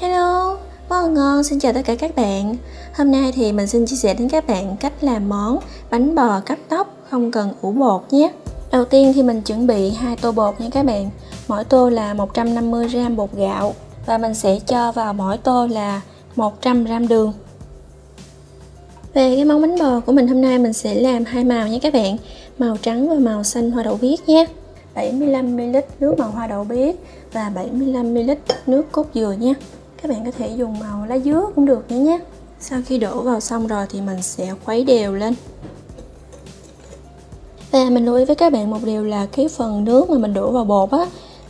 Hello, món ngon, xin chào tất cả các bạn. Hôm nay thì mình xin chia sẻ đến các bạn cách làm món bánh bò cắt tóc không cần ủ bột nhé. Đầu tiên thì mình chuẩn bị 2 tô bột nha các bạn. Mỗi tô là 150g bột gạo và mình sẽ cho vào mỗi tô là 100g đường. Về cái món bánh bò của mình hôm nay mình sẽ làm 2 màu nha các bạn, màu trắng và màu xanh hoa đậu biếc nhé. 75ml nước màu hoa đậu biếc và 75ml nước cốt dừa nha. Các bạn có thể dùng màu lá dứa cũng được nữa nhé. Sau khi đổ vào xong rồi thì mình sẽ khuấy đều lên. Và mình lưu ý với các bạn một điều là cái phần nước mà mình đổ vào bột á,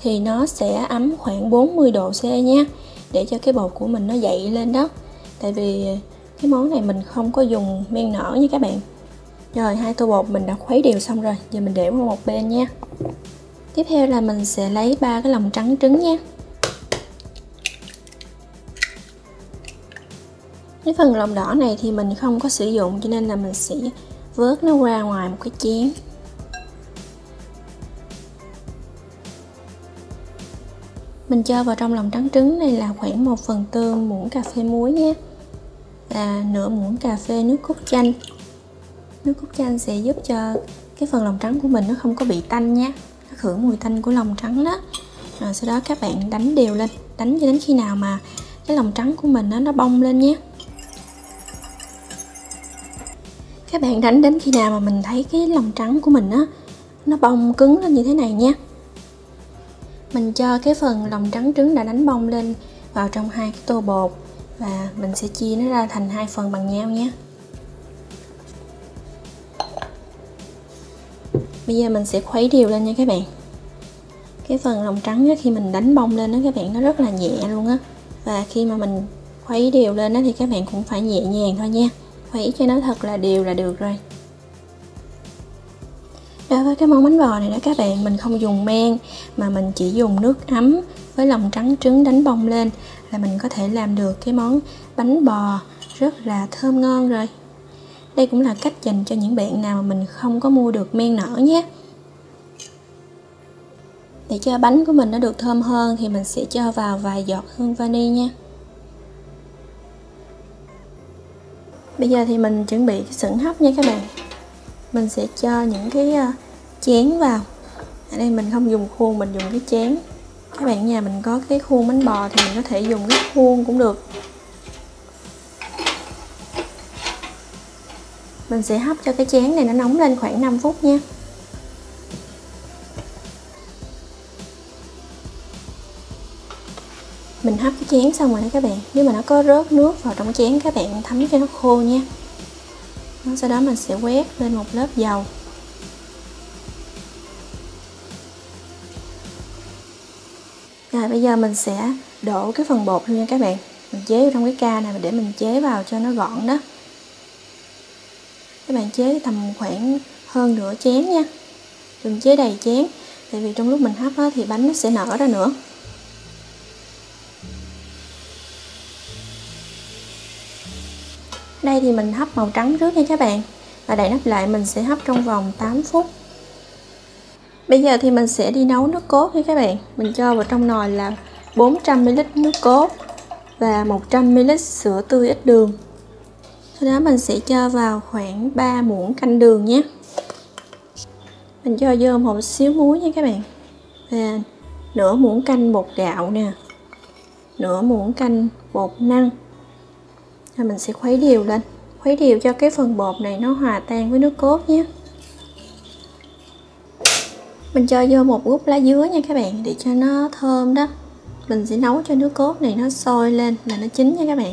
thì nó sẽ ấm khoảng 40 độ C nha, để cho cái bột của mình nó dậy lên đó. Tại vì cái món này mình không có dùng men nở nha các bạn. Rồi, 2 tô bột mình đã khuấy đều xong rồi, giờ mình để qua một bên nha. Tiếp theo là mình sẽ lấy 3 cái lòng trắng trứng nha. Cái phần lòng đỏ này thì mình không có sử dụng cho nên là mình sẽ vớt nó qua ngoài một cái chén. Mình cho vào trong lòng trắng trứng này là khoảng 1/4 muỗng cà phê muối nha. Và nửa muỗng cà phê nước cốt chanh. Nước cốt chanh sẽ giúp cho cái phần lòng trắng của mình nó không có bị tanh nha, nó khử mùi tanh của lòng trắng đó. Rồi sau đó các bạn đánh đều lên, đánh cho đến khi nào mà cái lòng trắng của mình nó bong lên nhé. Các bạn đánh đến khi nào mà mình thấy cái lòng trắng của mình nó bong cứng lên như thế này nha. Mình cho cái phần lòng trắng trứng đã đánh bong lên vào trong 2 cái tô bột và mình sẽ chia nó ra thành 2 phần bằng nhau nha. Bây giờ mình sẽ khuấy đều lên nha các bạn. Cái phần lòng trắng đó, khi mình đánh bông lên đó các bạn, nó rất là nhẹ luôn á. Và khi mà mình khuấy đều lên đó, thì các bạn cũng phải nhẹ nhàng thôi nha. Khuấy cho nó thật là đều là được rồi. Đối với cái món bánh bò này đó các bạn, mình không dùng men mà mình chỉ dùng nước ấm với lòng trắng trứng đánh bông lên là mình có thể làm được cái món bánh bò rất là thơm ngon rồi. Đây cũng là cách dành cho những bạn nào mà mình không có mua được men nở nhé. Để cho bánh của mình nó được thơm hơn thì mình sẽ cho vào vài giọt hương vani nha. Bây giờ thì mình chuẩn bị cái xửng hấp nha các bạn. Mình sẽ cho những cái chén vào. Ở đây mình không dùng khuôn, mình dùng cái chén. Các bạn nhà mình có cái khuôn bánh bò thì mình có thể dùng cái khuôn cũng được. Mình sẽ hấp cho cái chén này nó nóng lên khoảng 5 phút nha. Mình hấp cái chén xong rồi đó các bạn. Nếu mà nó có rớt nước vào trong chén các bạn thấm cho nó khô nha. Sau đó mình sẽ quét lên một lớp dầu. Rồi bây giờ mình sẽ đổ cái phần bột luôn nha các bạn. Mình chế vào trong cái ca này để mình chế vào cho nó gọn đó. Các bạn chế tầm khoảng hơn nửa chén nha, đừng chế đầy chén, tại vì trong lúc mình hấp đó, thì bánh nó sẽ nở ra nữa. Đây thì mình hấp màu trắng trước nha các bạn, và đậy nắp lại mình sẽ hấp trong vòng 8 phút. Bây giờ thì mình sẽ đi nấu nước cốt nha các bạn. Mình cho vào trong nồi là 400ml nước cốt và 100ml sữa tươi ít đường. Sau đó mình sẽ cho vào khoảng 3 muỗng canh đường nhé. Mình cho vô một xíu muối nha các bạn. Và nửa muỗng canh bột gạo nè, nửa muỗng canh bột năng. Rồi mình sẽ khuấy đều lên, khuấy đều cho cái phần bột này nó hòa tan với nước cốt nhé. Mình cho vô một gốc lá dứa nha các bạn, để cho nó thơm đó. Mình sẽ nấu cho nước cốt này nó sôi lên là nó chín nha các bạn.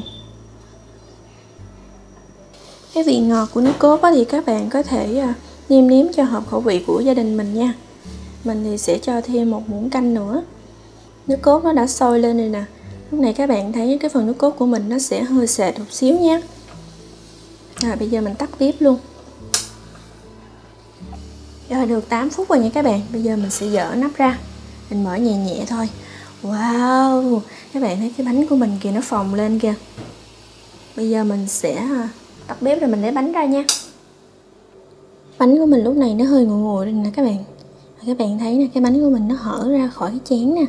Cái vị ngọt của nước cốt thì các bạn có thể nêm nếm cho hợp khẩu vị của gia đình mình nha. Mình thì sẽ cho thêm 1 muỗng canh nữa. Nước cốt nó đã sôi lên rồi nè. Lúc này các bạn thấy cái phần nước cốt của mình nó sẽ hơi sệt một xíu nha. Rồi bây giờ mình tắt bếp luôn. Rồi được 8 phút rồi nha các bạn. Bây giờ mình sẽ dỡ nắp ra. Mình mở nhẹ nhẹ thôi. Wow, các bạn thấy cái bánh của mình kìa, nó phồng lên kìa. Bây giờ mình sẽ tắt bếp rồi mình lấy bánh ra nha. Bánh của mình lúc này nó hơi nguội rồi nè các bạn. Các bạn thấy nè, cái bánh của mình nó hở ra khỏi cái chén nè,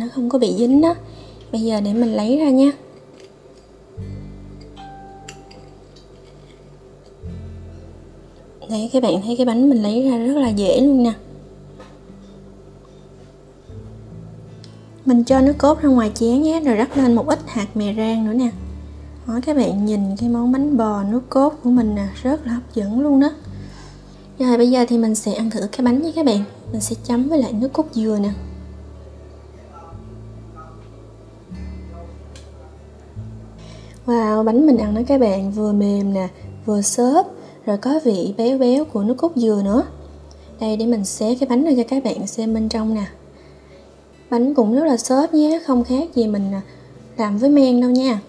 nó không có bị dính đó. Bây giờ để mình lấy ra nha. Đấy, các bạn thấy cái bánh mình lấy ra rất là dễ luôn nè. Mình cho nước cốt ra ngoài chén nhé, rồi rắc lên một ít hạt mè rang nữa nè. Đó, các bạn nhìn cái món bánh bò nước cốt của mình nè, rất là hấp dẫn luôn đó. Rồi bây giờ thì mình sẽ ăn thử cái bánh với các bạn. Mình sẽ chấm với lại nước cốt dừa nè. Wow, bánh mình ăn đó các bạn, vừa mềm nè, vừa xốp, rồi có vị béo béo của nước cốt dừa nữa. Đây, để mình xé cái bánh ra cho các bạn xem bên trong nè. Bánh cũng rất là xốp nhé, không khác gì mình làm với men đâu nha.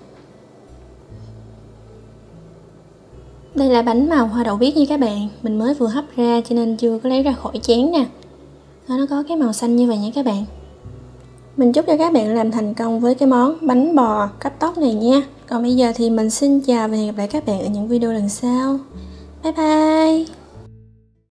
Đây là bánh màu hoa đậu biếc nha các bạn. Mình mới vừa hấp ra cho nên chưa có lấy ra khỏi chén nè. Nó có cái màu xanh như vậy nha các bạn. Mình chúc cho các bạn làm thành công với cái món bánh bò cắt tóc này nha. Còn bây giờ thì mình xin chào và hẹn gặp lại các bạn ở những video lần sau. Bye bye.